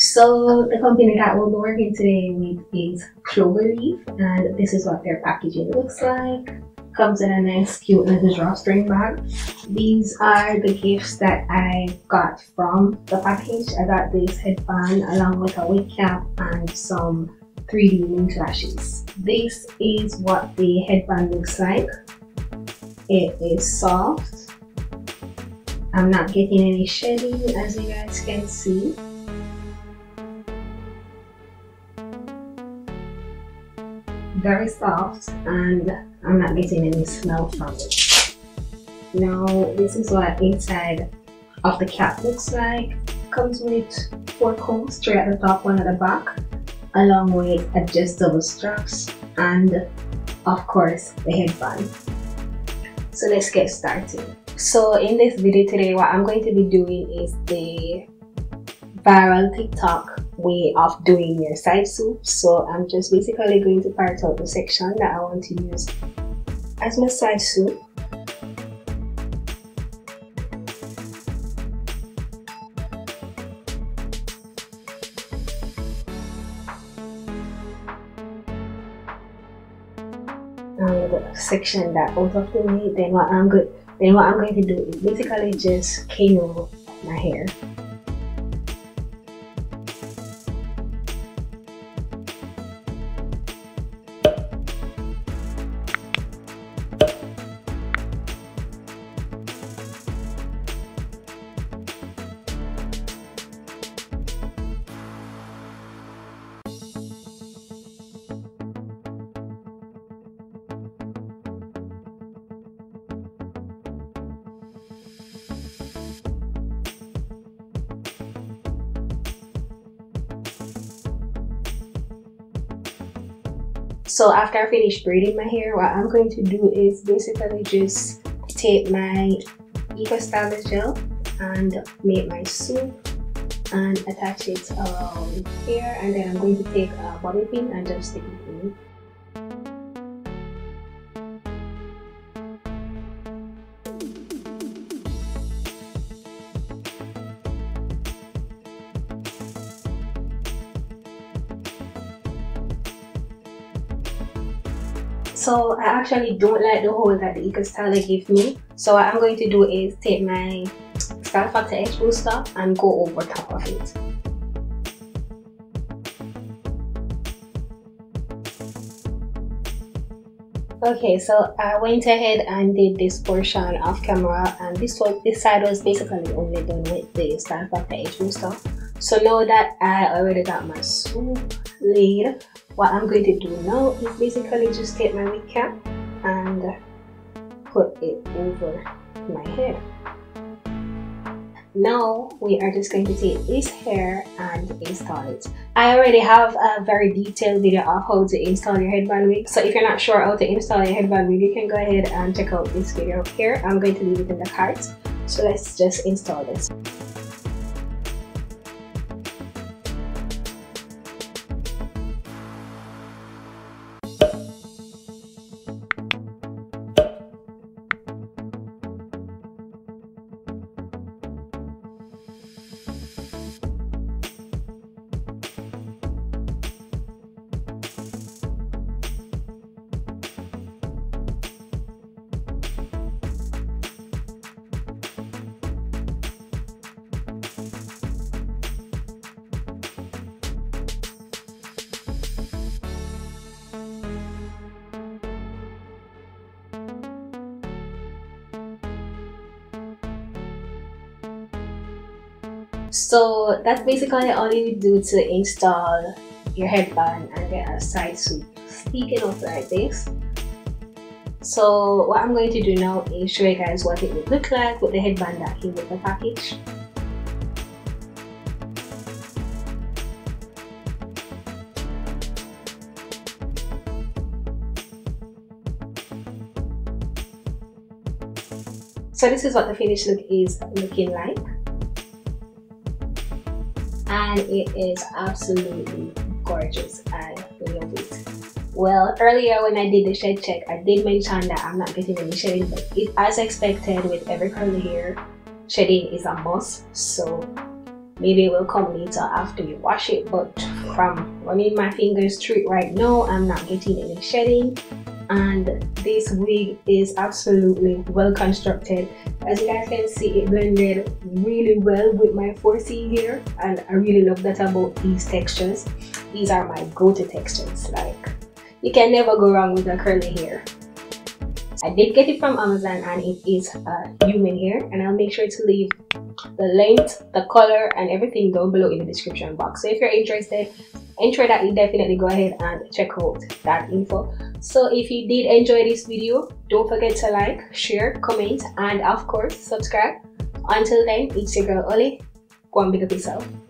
So the company that we'll be working today with is Cloverleaf, and this is what their packaging looks like. Comes in a nice cute little drawstring bag. These are the gifts that I got from the package. I got this headband along with a wig cap and some 3D moon flashes. This is what the headband looks like. It is soft. I'm not getting any shedding, as you guys can see. Very soft, and I'm not getting any smell from it. Now this is what inside of the cap looks like. Comes with 4 combs, 3 at the top, 1 at the back, along with adjustable straps and of course the headband. So let's get started. So in this video today, what I'm going to be doing is the viral TikTok way of doing your side swoop. So I'm just basically going to part out the section that I want to use as my side swoop. And the section that out of the way, then what I'm going to do is basically just canoe my hair. So after I finish braiding my hair, what I'm going to do is basically just take my EcoStyler gel and make my swoop and attach it around here, and then I'm going to take a bobby pin and just stick it in. So I actually don't like the hole that the EcoStyler gave me. So what I'm going to do is take my Style Factor Edge Booster and go over top of it. Okay, so I went ahead and did this portion off camera, and this side was basically only done with the Style Factor Edge Booster. So now that I already got my swoop laid, what I'm going to do now is basically just take my wig cap and put it over my hair. Now we are just going to take this hair and install it. I already have a very detailed video of how to install your headband wig, so if you're not sure how to install your headband wig, you can go ahead and check out this video up here. I'm going to leave it in the card. So let's just install this. So that's basically all you do to install your headband and get a side swoop. Speaking of like this, so what I'm going to do now is show you guys what it would look like with the headband that came with the package. So this is what the finished look is looking like, and it is absolutely gorgeous. I love it. Well, earlier when I did the shade check, I did mention that I'm not getting any shading, but it, as expected with every curly hair, shading is a must. So maybe it will come later after you wash it, but from running my fingers through it right now, I'm not getting any shading. And this wig is absolutely well constructed. As you guys can see, it blended really well with my 4C hair, and I really love that about these textures. These are my go-to textures. Like, you can never go wrong with a curly hair. I did get it from Amazon, and it is human hair, and I'll make sure to leave the length, the color, and everything down below in the description box. So if you're interested, that you definitely go ahead and check out that info. So if you did enjoy this video, don't forget to like, share, comment, and of course subscribe. Until then, it's your girl Ollie. Go and big up yourself.